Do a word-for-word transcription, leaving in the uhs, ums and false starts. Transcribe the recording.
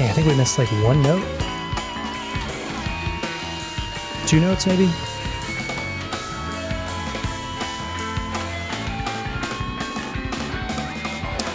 Dang, I think we missed like one note? Two notes maybe?